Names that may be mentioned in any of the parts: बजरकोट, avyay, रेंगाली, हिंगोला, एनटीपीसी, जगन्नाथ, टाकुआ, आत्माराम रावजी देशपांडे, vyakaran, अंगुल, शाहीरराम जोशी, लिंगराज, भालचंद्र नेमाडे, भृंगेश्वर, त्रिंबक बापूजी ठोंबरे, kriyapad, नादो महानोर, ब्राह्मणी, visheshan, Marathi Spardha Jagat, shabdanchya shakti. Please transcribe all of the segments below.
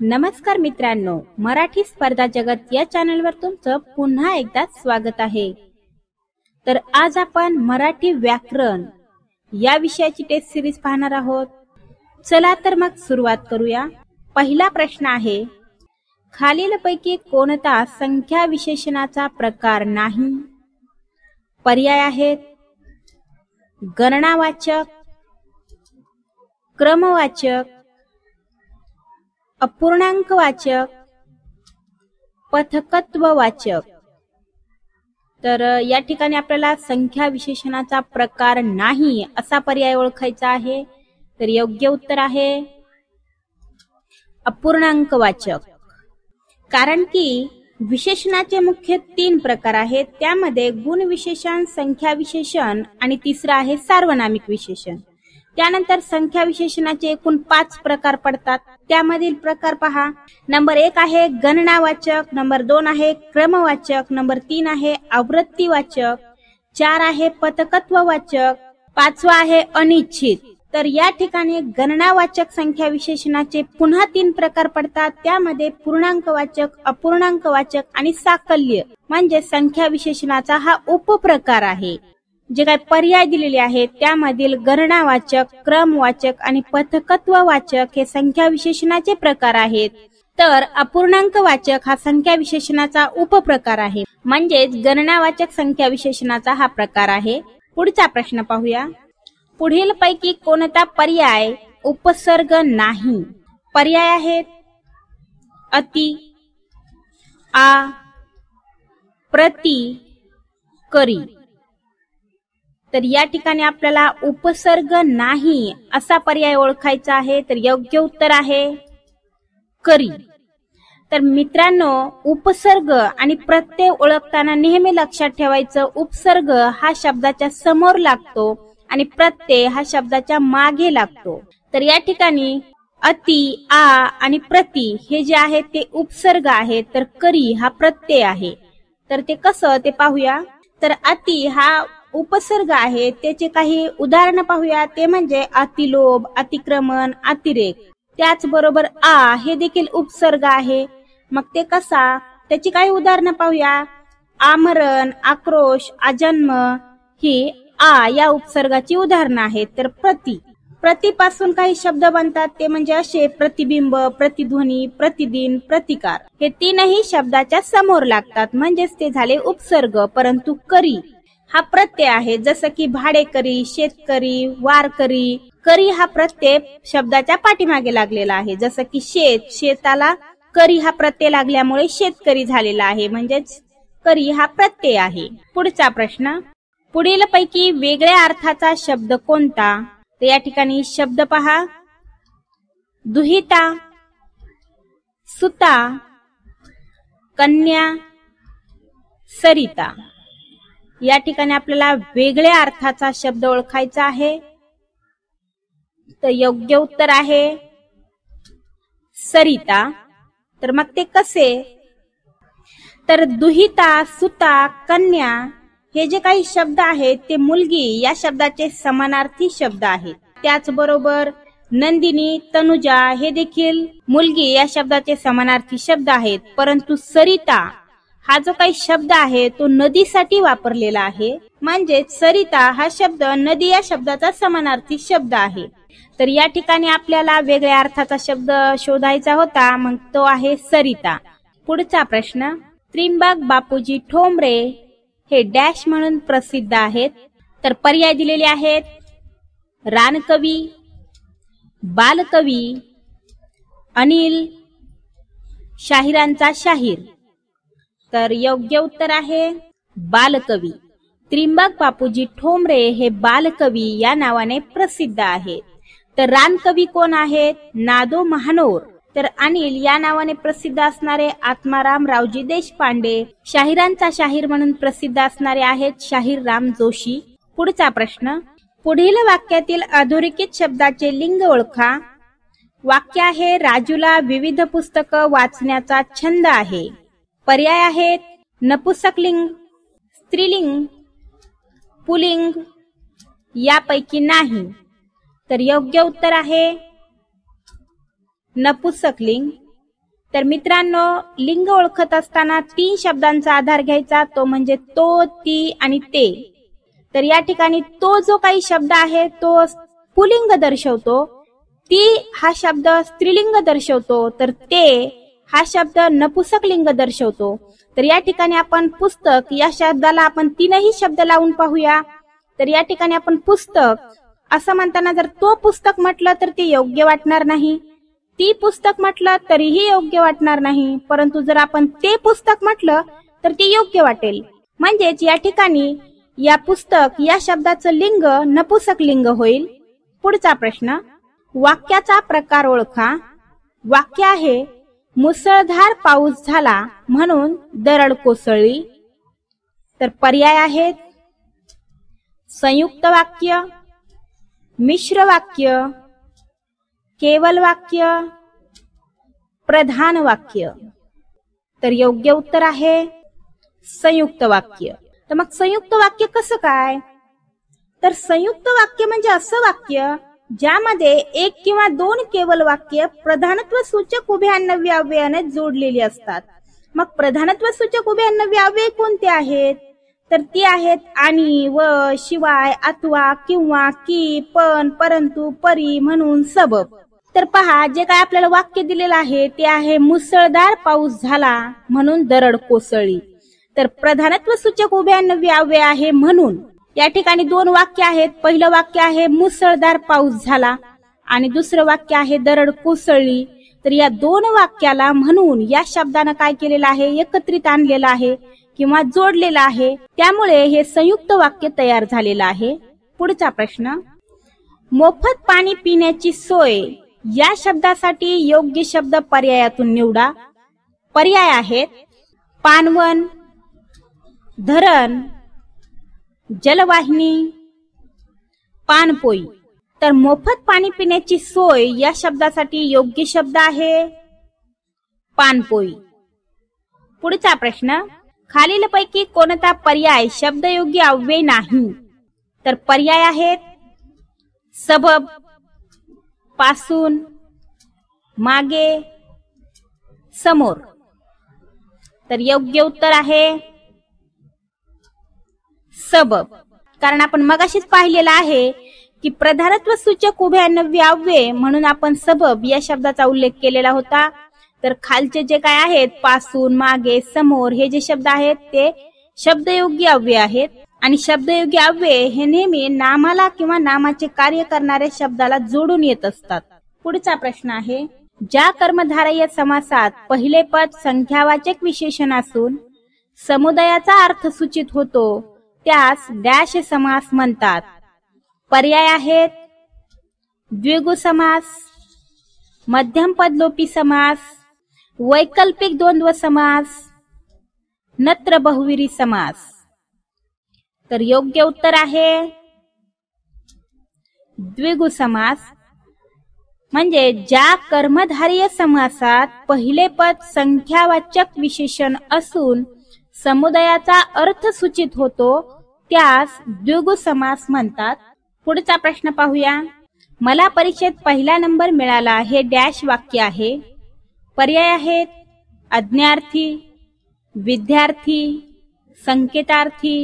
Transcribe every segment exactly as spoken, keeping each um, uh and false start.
नमस्कार मित्रांनो, मराठी स्पर्धा जगत या चॅनलवर तुमचं पुन्हा एकदा स्वागत आहे। तर आज आपण मराठी व्याकरण या विषयाची टेस्ट सीरीज पाहणार आहोत। चला तर मग सुरुवात करूया। पहिला प्रश्न आहे, खालीलपैकी कोणता संख्या विशेषणाचा प्रकार नाही? पर्याय आहेत गणनावाचक, क्रमवाचक, अपूर्णांकवाचक, पथकत्ववाचक। तर या ठिकाणी आपल्याला संख्या विशेषणाचा प्रकार नाही असा पर्याय ओळखायचा आहे। तर योग्य उत्तर आहे अपूर्णांकवाचक, कारण की विशेषणाचे मुख्य तीन प्रकार आहेत, त्यामध्ये गुणविशेषण, संख्या विशेषण आणि तिसरा आहे सार्वनामिक विशेषण। त्यानंतर संख्या विशेषणाचे एकूण पाच प्रकार पडतात, त्यामधील प्रकार पहा। नंबर एक आहे गणनावाचक, नंबर दोन आहे क्रमवाचक, नंबर तीन आहे आवृत्तीवाचक, चार आहे पथकत्ववाचक, पाचवा आहे अनिश्चित। तर या ठिकाणी गणनावाचक संख्या विशेषणाचे पुन्हा तीन प्रकार पडतात, त्यामध्ये पूर्णांकवाचक, अपूर्णांकवाचक आणि साकल्य म्हणजे संख्या विशेषणाचा हा उपप्रकार आहे। जे काही पर्याय दिलेले आहेत त्यामधील गणनावाचक, क्रमवाचक आणि पथकत्ववाचक हे संख्या विशेषणाचे प्रकार आहेत, तर अपूर्णांकवाचक हा संख्या विशेषणाचा उपप्रकार आहे, म्हणजेच गणनावाचक संख्या विशेषणाचा हा प्रकार आहे। पुढचा प्रश्न पाहूया। पुढील पैकी कोणता पर्याय उपसर्ग नाही? पर्याय आहेत अति, आ, प्रति, करी। तर या ठिकाणी आपल्याला उपसर्ग नाही असा पर्याय ओळखायचा आहे। तर योग्य उत्तर आहे करी। तर मित्रांनो, उपसर्ग आणि प्रत्यय ओळखताना नेहमी लक्षात ठेवायचं, उपसर्ग हा शब्दाच्या समोर लागतो आणि प्रत्यय हा शब्दाच्या मागे लागतो। तर या ठिकाणी अति, आ आणि प्रति हे जे आहे ते उपसर्ग आहे, तर करी हा प्रत्यय आहे। तर ते कसं ते पाहूया। तर अति हा उपसर्ग आहे, त्याचे काही उदाहरण पाहूया, ते म्हणजे अतिलोभ, अतिक्रमण, अतिरेक। त्याचबरोबर आ हे देखील उपसर्ग आहे, मग ते कसा त्याची काही उदाहरण पाहूया। आमरण, आक्रोश, अजन्म ही आ या उपसर्गाची उदाहरणं आहेत। तर प्रति, प्रतिपासून काही शब्द बनतात, ते म्हणजे असे प्रतिबिंब, प्रतिध्वनी, प्रतिदिन, प्रतिकार हे तीनही शब्दाच्या समोर लागतात, म्हणजेच ते झाले उपसर्ग। परंतु करी हा प्रत्यय आहे, जसं की भाडेकरी, शेतकरी, वारकरी। करी हा प्रत्यय शब्दाच्या पाठीमागे लागलेला आहे, जसं की शेत, शेताला करी हा प्रत्यय लागल्यामुळे शेतकरी झालेला आहे, म्हणजेच करी हा प्रत्यय आहे। पुढचा प्रश्न, पुढील पैकी वेगळ्या अर्थाचा शब्द कोणता? तर या ठिकाणी शब्द पहा, दुहिता, सुता, कन्या, सरिता। या ठिकाणी आपल्याला वेगळ्या अर्थाचा शब्द ओळखायचा आहे, तर योग्य उत्तर आहे सरिता। तर मग ते कसे? तर दुहिता, सुता, कन्या हे जे काही शब्द आहेत ते मुलगी या शब्दाचे समानार्थी शब्द आहेत। त्याचबरोबर नंदिनी, तनुजा हे देखील मुलगी या शब्दाचे समानार्थी शब्द आहेत। परंतु सरिता हा जो काही शब्द आहे तो नदीसाठी वापरलेला आहे, म्हणजे सरिता हा शब्द नदी या शब्दाचा समानार्थी शब्द आहे। तर या ठिकाणी आपल्याला वेगळ्या अर्थाचा शब्द शोधायचा होता, मग तो आहे सरिता। पुढचा प्रश्न, त्रिंबक बापूजी ठोंबरे हे डॅश म्हणून प्रसिद्ध आहेत। तर पर्याय दिलेले आहेत रानकवी, बालकवी, अनिल, शाहिरांचा शाहीर। तर योग्य उत्तर आहे बालकवी। त्रिंबक बापूजी ठोंबरे हे बालकवी या नावाने प्रसिद्ध आहेत। तर रानकवी कोण आहेत? नादो महानोर। तर अनिल या नावाने प्रसिद्ध असणारे आत्माराम रावजी देशपांडे। शाहिरांचा शाहीर म्हणून प्रसिद्ध असणारे आहेत शाहीरराम जोशी। पुढचा प्रश्न, पुढील वाक्यातील अधोरेखित शब्दाचे लिंग ओळखा। वाक्य आहे, राजूला विविध पुस्तकं वाचण्याचा छंद आहे। पर्याय आहेत नपुसकलिंग, स्त्रीलिंग, पुलिंग यापैकी नाही। तर योग्य उत्तर आहे नपुसकलिंग। तर मित्रांनो, लिंग ओळखत असताना तीन शब्दांचा आधार घ्यायचा, तो म्हणजे तो, ती आणि ते। तर या ठिकाणी तो जो काही शब्द आहे तो पुल्लिंग दर्शवतो, ती हा शब्द स्त्रीलिंग दर्शवतो, तर ते हा शब्द नपुसक लिंग दर्शवतो। तर या ठिकाणी आपण पुस्तक या शब्दाला आपण तीनही शब्द लावून पाहूया। तर या ठिकाणी आपण पुस्तक असं म्हणताना जर तो पुस्तक म्हटलं तर ते योग्य वाटणार नाही, ती पुस्तक म्हटलं तरीही योग्य वाटणार नाही, परंतु जर आपण ते पुस्तक म्हटलं तर ते योग्य वाटेल। म्हणजेच या ठिकाणी या पुस्तक या शब्दाचं लिंग नपुसक लिंग होईल। पुढचा प्रश्न, वाक्याचा प्रकार ओळखा। वाक्य आहे, मुसळधार पाऊस झाला म्हणून दरड कोसळली। तर पर्याय आहेत संयुक्त वाक्य, मिश्र वाक्य, केवल वाक्य, प्रधान वाक्य। तर योग्य उत्तर आहे संयुक्त वाक्य। तर मग संयुक्त वाक्य कसं काय? तर संयुक्त वाक्य म्हणजे असं वाक्य ज्यामध्ये एक किंवा दोन केवल वाक्य प्रधानत्व सूचक उभे अन्वय अव्ययाने जोडलेली असतात। मग प्रधानत्व सूचक उभे अन्वय अव्यय कोणते आहेत? तर ती आहेत आणि, व, शिवाय, अथवा, किंवा, की, पण, परंतु, परी, म्हणून, सबब। तर पहा, जे काय आपल्याला वाक्य दिलेलं आहे ते आहे मुसळधार पाऊस झाला म्हणून दरड कोसळली। तर प्रधानत्व सूचक उभे अन्वय अव्यय आहे म्हणून या ठिकाणी दोन वाक्य आहेत। पहिलं वाक्य आहे मुसळधार पाऊस झाला आणि दुसरं वाक्य आहे दरड कोसळली। तर या दोन वाक्याला म्हणून या शब्दानं काय केलेलं आहे, एकत्रित आणलेलं आहे किंवा जोडलेलं आहे, त्यामुळे हे संयुक्त वाक्य तयार झालेलं आहे। पुढचा प्रश्न, मोफत पाणी पिण्याची सोय या शब्दासाठी योग्य शब्द पर्यायातून निवडा। पर्याय आहेत पाणवण, धरण, जलवाहिनी, पाणपोई। तर मोफत पाणी पिण्याची सोय या शब्दासाठी योग्य शब्द आहे पाणपोई। पुढचा प्रश्न, खालीलपैकी कोणता पर्याय शब्दयोगी अव्यय नाही? तर पर्याय आहेत सबब, पासून, मागे, समोर। तर योग्य उत्तर आहे सबब, कारण आपण मगाशीच पाहिलेलं आहे की प्रधानत्व सूचक उभे अन्वय अव्यय म्हणून आपण सबब या शब्दाचा उल्लेख केलेला होता। तर खालचे जे काय आहेत पासून, मागे, समोर हे जे शब्द आहेत ते शब्दयोगी अव्यय आहेत, आणि शब्दयोगी अव्यय हे नेहमी नामाला किंवा नामाचे कार्य करणाऱ्या शब्दाला जोडून येत असतात। पुढचा प्रश्न आहे, ज्या कर्मधारय समासात पहिले पद संख्यावाचक विशेषण असून समुदायाचा अर्थ सूचित होतो त्यास डॅश समास म्हणतात। पर्याय आहेत द्विगु समास, मध्यम पदलोपी समास, वैकल्पिक द्वंद्व समास, नत्र बहुविरी समास। तर योग्य उत्तर आहे द्विगु समास, म्हणजे ज्या कर्मधारय समासात पहिले पद संख्यावाचक विशेषण असून समुदायाचा अर्थ सूचित होतो त्यास द्विगु समास म्हणतात। पुढचा प्रश्न पाहूया, मला परीक्षेत पहिला नंबर मिळाला हे डॅश वाक्य आहे। पर्याय आहेत अज्ञार्थी, विद्यार्थी, संकेतार्थी,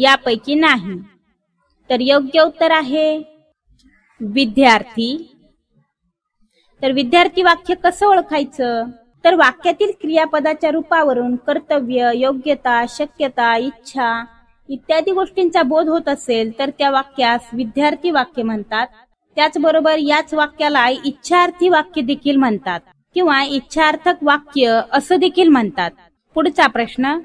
यापैकी नाही। तर योग्य उत्तर आहे विद्यार्थी। तर विद्यार्थी वाक्य कसं ओळखायचं? तर वाक्यातील क्रियापदाच्या रूपावरून कर्तव्य, योग्यता, शक्यता, इच्छा इत्यादी गोष्टींचा बोध होत असेल तर त्या वाक्यास विद्यार्थी वाक्य म्हणतात। त्याचबरोबर याच वाक्याला इच्छार्थी वाक्य देखील म्हणतात किंवा इच्छार्थक वाक्य असं देखील म्हणतात। पुढचा प्रश्न,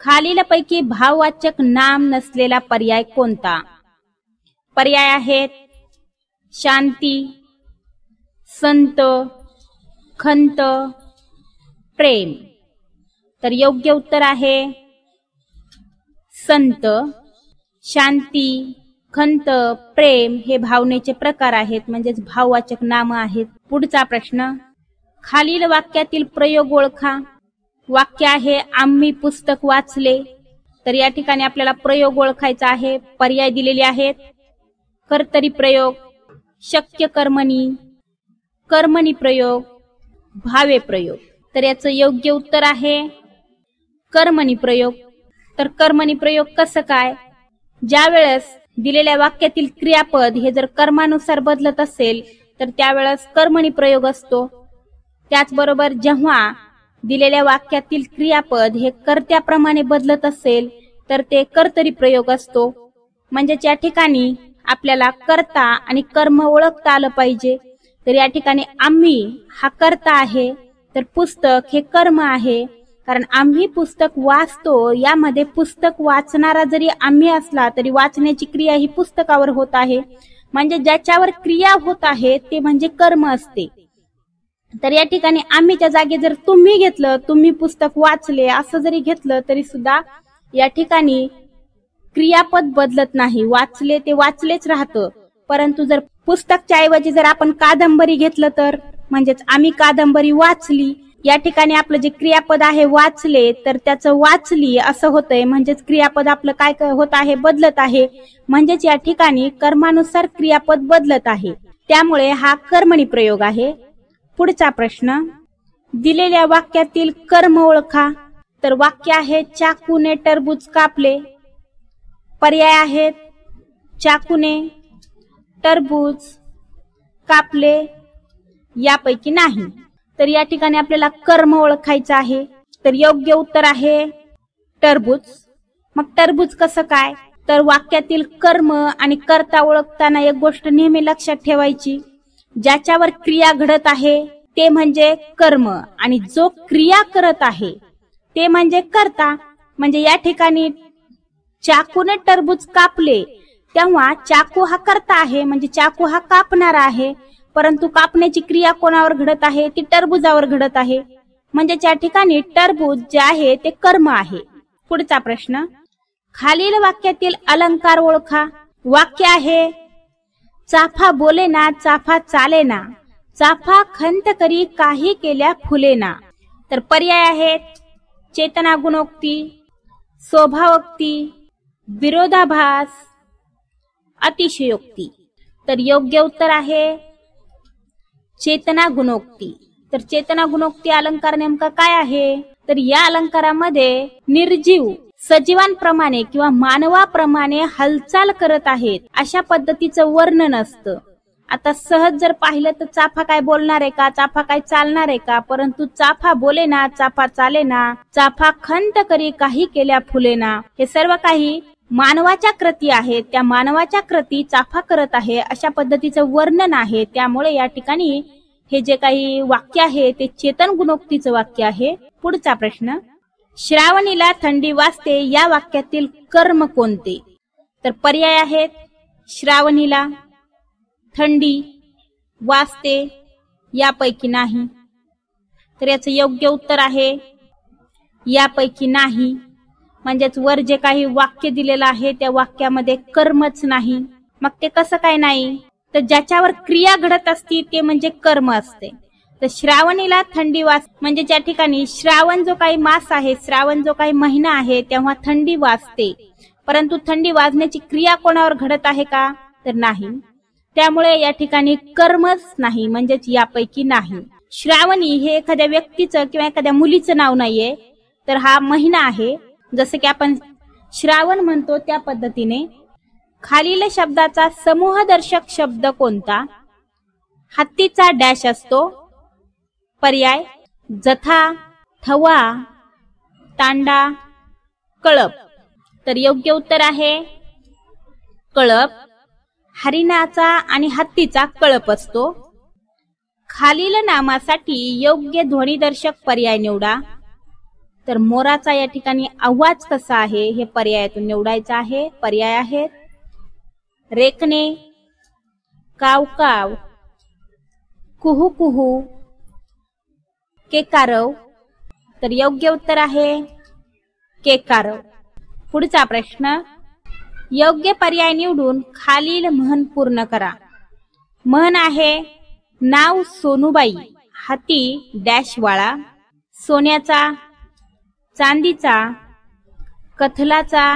खालीलपैकी भाववाचक नाम नसलेला पर्याय कोणता? पर्याय आहेत शांती, संत, खंत, प्रेम। तर योग्य उत्तर आहे संत। शांती, खंत, प्रेम हे भावनेचे प्रकार आहेत, म्हणजेच भाववाचक नाम आहेत। पुढचा प्रश्न, खालील वाक्यातील प्रयोग ओळखा। वाक्य आहे आम्ही पुस्तक वाचले। तर या ठिकाणी आपल्याला प्रयोग ओळखायचा आहे। पर्याय दिलेले आहेत कर्तरी प्रयोग, शक्य कर्मणी, कर्मणी प्रयोग, भावे प्रयोग। तर याचं योग्य उत्तर आहे कर्मणी प्रयोग। तर कर्मणी प्रयोग कसं काय? ज्या वेळेस दिलेल्या वाक्यातील क्रियापद हे जर कर्मानुसार बदलत असेल तर त्यावेळेस कर्मणी प्रयोग असतो। त्याचबरोबर जेव्हा दिलेल्या वाक्यातील क्रियापद हे कर्त्याप्रमाणे बदलत असेल तर ते कर्तरी प्रयोग असतो। म्हणजे या ठिकाणी आपल्याला कर्ता आणि कर्म ओळखता आलं पाहिजे। तर या ठिकाणी आम्ही हा कर्ता आहे, तर पुस्तक हे कर्म आहे, कारण आम्ही पुस्तक वाचतो। यामध्ये पुस्तक वाचणारा जरी आम्ही असला तरी वाचण्याची क्रिया ही पुस्तकावर होत आहे, म्हणजे ज्याच्यावर क्रिया होत आहे ते म्हणजे कर्म असते। तर या ठिकाणी आम्हीच्या जागी जर तुम्ही घेतलं, तुम्ही पुस्तक वाचले असं जरी घेतलं तरी सुद्धा या ठिकाणी क्रियापद बदलत नाही, वाचले ते वाचलेच राहतं। परंतु जर पुस्तकच्या ऐवजी जर आपण कादंबरी घेतलं तर म्हणजेच आम्ही कादंबरी वाचली, या ठिकाणी आपलं जे क्रियापद आहे वाचले तर त्याचं वाचली असं होतंय, म्हणजेच क्रियापद आपलं काय होत आहे बदलत आहे। म्हणजेच या ठिकाणी कर्मानुसार क्रियापद बदलत आहे, त्यामुळे हा कर्मणी प्रयोग आहे। पुढचा प्रश्न, दिलेल्या वाक्यातील कर्म ओळखा। तर वाक्य आहे चाकूने टरबूज कापले, पर्याय आहेत चाकूने, टरबूज, कापले यापैकी नाही। तर या ठिकाणी आपल्याला कर्म ओळखायचं आहे, तर योग्य उत्तर आहे टरबूज। मग टरबूज कसं काय? तर वाक्यातील कर्म आणि कर्ता ओळखताना एक गोष्ट नेहमी लक्षात ठेवायची, ज्याच्यावर क्रिया घडत आहे ते म्हणजे कर्म आणि जो क्रिया करत आहे ते म्हणजे कर्ता। म्हणजे या ठिकाणी चाकूने टरबूज कापले तेव्हा चाकू हा कर्ता आहे, म्हणजे चाकू हा कापणारा आहे, परंतु कापण्याची क्रिया कोणावर घडत आहे? ती टरबूजावर घडत आहे, म्हणजे त्या ठिकाणी टरबूज जे आहे ते कर्म आहे। पुढचा प्रश्न, खालील वाक्यातील अलंकार ओळखा। वाक्य आहे चाफा बोले ना चाफा चाले ना, चाफा खंत करी काही केल्या फुले ना। तर पर्याय आहेत चेतना गुणोक्ती, स्वभावोक्ती, विरोधाभास, अतिशयोक्ती। तर योग्य उत्तर आहे चेतना गुणोक्ती। तर चेतना गुणोक्ती अलंकार नेमका काय आहे? तर या अलंकारामध्ये निर्जीव सजीवांप्रमाणे किंवा मानवाप्रमाणे हालचाल करत आहेत अशा पद्धतीचं वर्णन असतं। आता सहज जर पाहिलं तर चाफा काय बोलणार आहे का, चाफा काय चालणार आहे का, परंतु चाफा बोले ना चाफा चाले ना, चाफा खंत करी काही केल्या फुले ना, हे सर्व काही मानवाच्या कृती आहेत, त्या मानवाच्या कृती चाफा करत आहे अशा पद्धतीचं वर्णन आहे। त्यामुळे या ठिकाणी हे जे काही वाक्य आहे ते चेतन गुणोक्तीचं वाक्य आहे। पुढचा प्रश्न, श्रावणीला थंडी वाजते या वाक्यातील कर्म कोणते? तर पर्याय आहेत श्रावणीला, थंडी, वाजते यापैकी नाही। तर याचं योग्य उत्तर आहे यापैकी नाही, म्हणजेच वर जे काही वाक्य दिलेलं आहे त्या वाक्यामध्ये कर्मच नाही। मग ते कसं काय नाही? तर ज्याच्यावर क्रिया घडत असते ते म्हणजे कर्म असते। तर श्रावणीला थंडी वाजते म्हणजे ज्या ठिकाणी श्रावण जो काही मास आहे, श्रावण जो काही महिना आहे तेव्हा थंडी वाजते, परंतु थंडी वाजण्याची क्रिया कोणावर घडत आहे का? तर नाही, त्यामुळे या ठिकाणी कर्मच नाही, म्हणजेच यापैकी नाही। श्रावणी हे एखाद्या व्यक्तीचं किंवा एखाद्या मुलीचं नाव नाहीये, तर हा महिना आहे, जसं की आपण श्रावण म्हणतो त्या पद्धतीने। खालील शब्दाचा समूहदर्शक शब्द कोणता? हत्तीचा डॅश असतो, पर्याय जथा, थवा, तांडा, कळप। तर योग्य उत्तर आहे कळप, हरिणाचा आणि हत्तीचा कळप असतो। खालील नामासाठी योग्य ध्वनिदर्शक पर्याय निवडा। तर मोराचा या ठिकाणी आवाज कसा आहे हे पर्यायातून निवडायचं आहे। पर्याय आहेत रेखणे, कावकाव, कुहू कुहू, केकारव। तर योग्य उत्तर आहे केकारव। पुढचा प्रश्न, योग्य पर्याय निवडून खालील म्हण पूर्ण करा। म्हण आहे नाव सोनूबाई, हाती डॅश वाळा, सोन्याचा, चांदीचा, कथलाचा,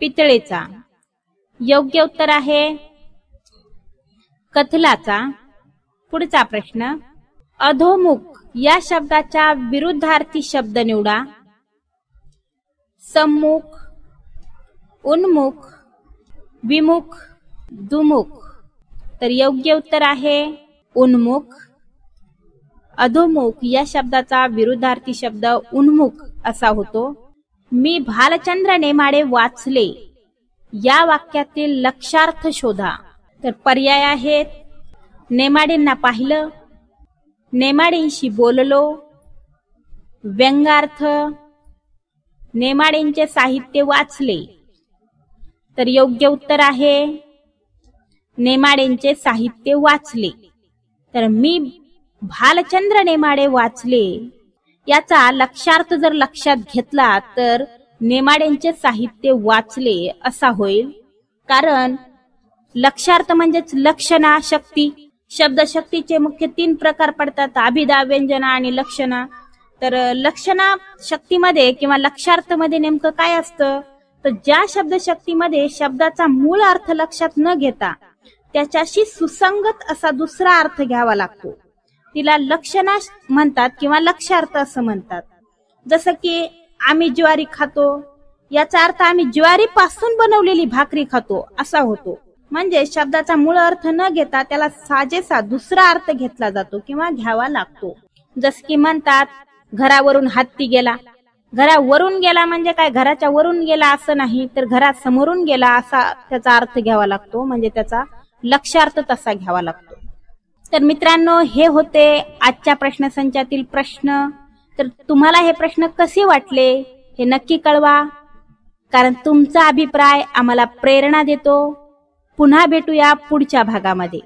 पितळेचा। योग्य उत्तर आहे कथलाचा। पुढचा प्रश्न, अधोमुख या शब्दाचा विरुद्धार्थी शब्द निवडा। सम्मुख, उन्मुख, विमुख, दुमुख। तर योग्य उत्तर आहे उन्मुख। अधोमुख या शब्दाचा विरुद्धार्थी शब्द उन्मुख असा होतो। मी भालचंद्र नेमाडे वाचले या वाक्यातील लक्षार्थ शोधा। तर पर्याय आहेत नेमाडेंना पाहिलं, नेमाडेंशी बोललो, व्यंगार्थ, नेमाडेंचे साहित्य वाचले। तर योग्य उत्तर आहे नेमाडेंचे साहित्य वाचले। तर मी भालचंद्र नेमाडे वाचले याचा लक्षार्थ जर लक्षात घेतला तर नेमाडेंचे साहित्य वाचले असा होईल, कारण लक्षार्थ म्हणजेच लक्षणा शक्ती। शब्दशक्तीचे मुख्य तीन प्रकार पडतात, अभिधा, व्यंजना आणि लक्षणा। तर लक्षणा शक्तीमध्ये किंवा लक्षार्थ मध्ये नेमकं काय असतं, तर ज्या शब्दशक्तीमध्ये शब्दाचा मूळ अर्थ लक्षात न घेता त्याच्याशी सुसंगत असा दुसरा अर्थ घ्यावा लागतो, तिला लक्षणा म्हणतात किंवा लक्षार्थ असं म्हणतात। जसं की आम्ही ज्वारी खातो याचा अर्थ आम्ही ज्वारी पासून बनवलेली भाकरी खातो असा होतो, म्हणजे शब्दाचा मूळ अर्थ न घेता त्याला साजेसा दुसरा अर्थ घेतला जातो किंवा घ्यावा लागतो। जसं की म्हणतात घरावरून हत्ती गेला, घरावरून गेला म्हणजे काय घराच्या वरून गेला असं नाही, तर घरासमोरून गेला असा त्याचा अर्थ घ्यावा लागतो, म्हणजे त्याचा लक्षार्थ तसा घ्यावा लागतो। तर मित्रांनो, हे होते आजच्या प्रश्नसंचातील प्रश्न। तर तुम्हाला हे प्रश्न कसे वाटले हे नक्की कळवा, कारण तुमचा अभिप्राय आम्हाला प्रेरणा देतो। पुन्हा भेटूया पुढच्या भागामध्ये।